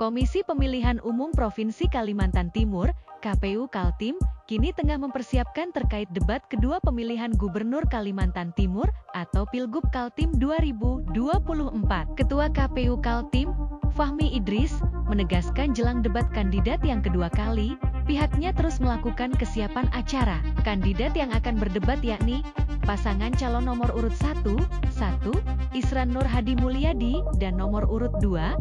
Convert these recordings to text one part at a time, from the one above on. Komisi Pemilihan Umum Provinsi Kalimantan Timur, KPU Kaltim, kini tengah mempersiapkan terkait debat kedua pemilihan Gubernur Kalimantan Timur atau Pilgub Kaltim 2024. Ketua KPU Kaltim, Fahmi Idris, menegaskan jelang debat kandidat yang kedua kali, pihaknya terus melakukan kesiapan acara. Kandidat yang akan berdebat yakni pasangan calon nomor urut 1, Isran Nur Hadi Mulyadi, dan nomor urut 2,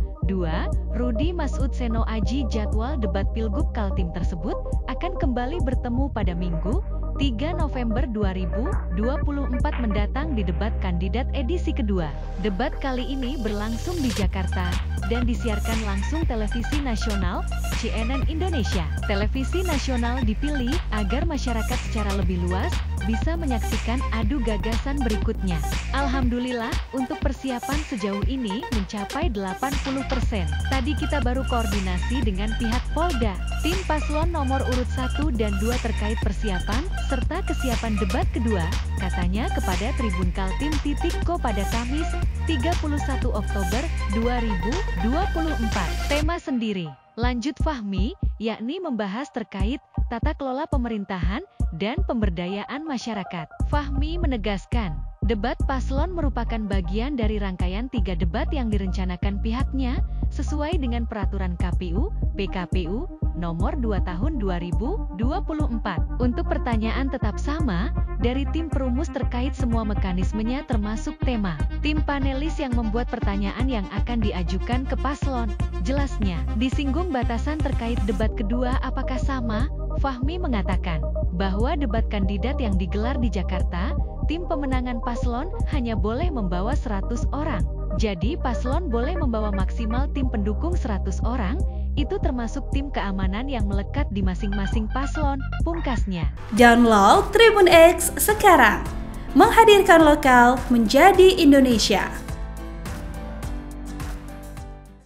Rudy Mas'ud Seno Aji. Jadwal debat Pilgub Kaltim tersebut akan kembali bertemu pada Minggu, 3 November 2024 mendatang di debat kandidat edisi kedua. Debat kali ini berlangsung di Jakarta dan disiarkan langsung televisi nasional CNN Indonesia. Televisi nasional dipilih agar masyarakat secara lebih luas bisa menyaksikan adu gagasan berikutnya. Alhamdulillah, untuk persiapan sejauh ini mencapai 80%. Tadi kita baru koordinasi dengan pihak Polda. Tim paslon nomor urut 1 dan 2 terkait persiapan serta kesiapan debat kedua, katanya kepada Tribun Kaltim.co pada Kamis, 31 Oktober 2024. Tema sendiri, lanjut Fahmi, yakni membahas terkait tata kelola pemerintahan dan pemberdayaan masyarakat. Fahmi menegaskan, debat paslon merupakan bagian dari rangkaian 3 debat yang direncanakan pihaknya sesuai dengan peraturan KPU, PKPU, nomor 2 tahun 2024. Untuk pertanyaan tetap sama dari tim perumus terkait semua mekanismenya termasuk tema. Tim panelis yang membuat pertanyaan yang akan diajukan ke paslon, jelasnya. Disinggung batasan terkait debat kedua apakah sama, Fahmi mengatakan bahwa debat kandidat yang digelar di Jakarta, tim pemenangan paslon hanya boleh membawa 100 orang. Jadi paslon boleh membawa maksimal tim pendukung 100 orang, itu termasuk tim keamanan yang melekat di masing-masing paslon, pungkasnya. Download TribunX sekarang, menghadirkan lokal menjadi Indonesia.